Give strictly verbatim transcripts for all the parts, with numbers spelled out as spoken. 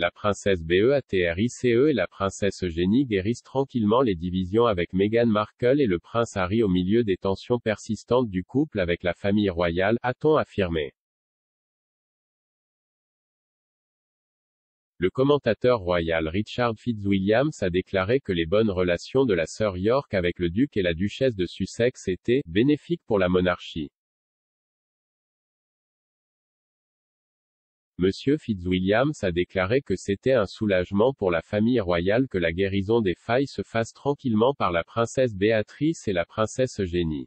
La princesse Béatrice et la princesse Eugénie guérissent tranquillement les divisions avec Meghan Markle et le prince Harry au milieu des tensions persistantes du couple avec la famille royale, a-t-on affirmé. Le commentateur royal Richard Fitzwilliams a déclaré que les bonnes relations de la sœur York avec le duc et la duchesse de Sussex étaient « bénéfiques pour la monarchie ». Monsieur Fitzwilliams a déclaré que c'était un soulagement pour la famille royale que la guérison des failles se fasse tranquillement par la princesse Béatrice et la princesse Eugénie.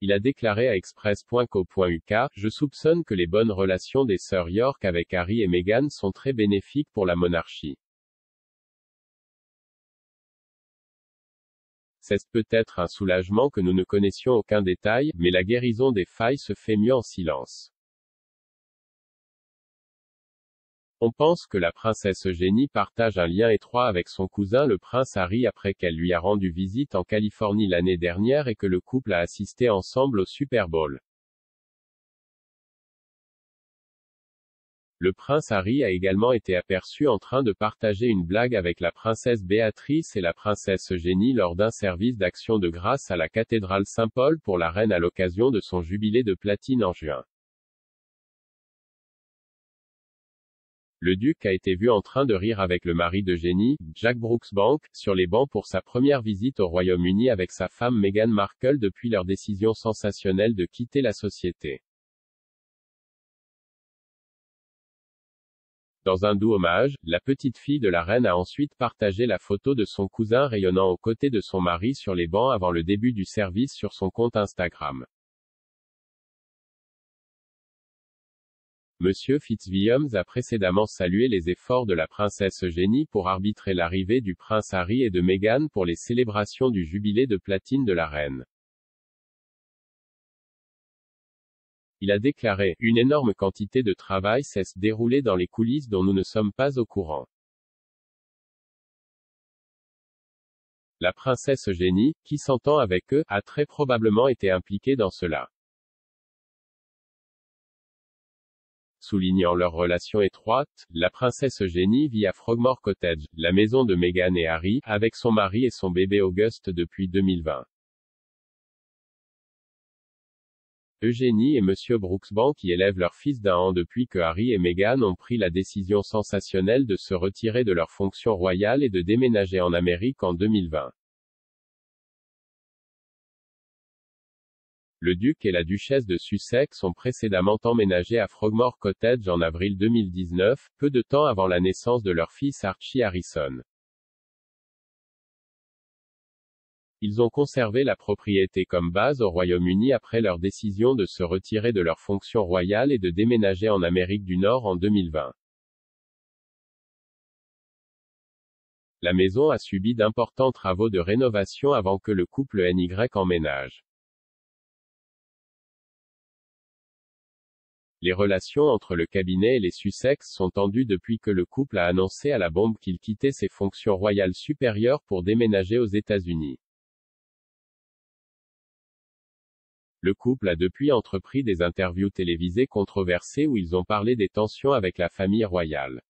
Il a déclaré à express point co point U K, « Je soupçonne que les bonnes relations des sœurs York avec Harry et Meghan sont très bénéfiques pour la monarchie. » C'est peut-être un soulagement que nous ne connaissions aucun détail, mais la guérison des failles se fait mieux en silence. On pense que la princesse Eugénie partage un lien étroit avec son cousin le prince Harry après qu'elle lui a rendu visite en Californie l'année dernière et que le couple a assisté ensemble au Super Bowl. Le prince Harry a également été aperçu en train de partager une blague avec la princesse Béatrice et la princesse Eugénie lors d'un service d'action de grâce à la cathédrale Saint-Paul pour la reine à l'occasion de son jubilé de platine en juin. Le duc a été vu en train de rire avec le mari d'Eugénie, Jack Brooksbank, sur les bancs pour sa première visite au Royaume-Uni avec sa femme Meghan Markle depuis leur décision sensationnelle de quitter la société. Dans un doux hommage, la petite fille de la reine a ensuite partagé la photo de son cousin rayonnant aux côtés de son mari sur les bancs avant le début du service sur son compte Instagram. Monsieur Fitzwilliams a précédemment salué les efforts de la princesse Eugénie pour arbitrer l'arrivée du prince Harry et de Meghan pour les célébrations du jubilé de platine de la reine. Il a déclaré « Une énorme quantité de travail s'est déroulée dans les coulisses dont nous ne sommes pas au courant. » La princesse Eugénie, qui s'entend avec eux, a très probablement été impliquée dans cela. Soulignant leur relation étroite, la princesse Eugénie vit à Frogmore Cottage, la maison de Meghan et Harry, avec son mari et son bébé Auguste depuis deux mille vingt. Eugénie et Monsieur Brooksbank qui élèvent leur fils d'un an depuis que Harry et Meghan ont pris la décision sensationnelle de se retirer de leur fonction royale et de déménager en Amérique en deux mille vingt. Le duc et la duchesse de Sussex ont précédemment emménagé à Frogmore Cottage en avril deux mille dix-neuf, peu de temps avant la naissance de leur fils Archie Harrison. Ils ont conservé la propriété comme base au Royaume-Uni après leur décision de se retirer de leur fonction royale et de déménager en Amérique du Nord en deux mille vingt. La maison a subi d'importants travaux de rénovation avant que le couple N Y emménage. Les relations entre le cabinet et les Sussex sont tendues depuis que le couple a annoncé à la bombe qu'il quittait ses fonctions royales supérieures pour déménager aux États-Unis. Le couple a depuis entrepris des interviews télévisées controversées où ils ont parlé des tensions avec la famille royale.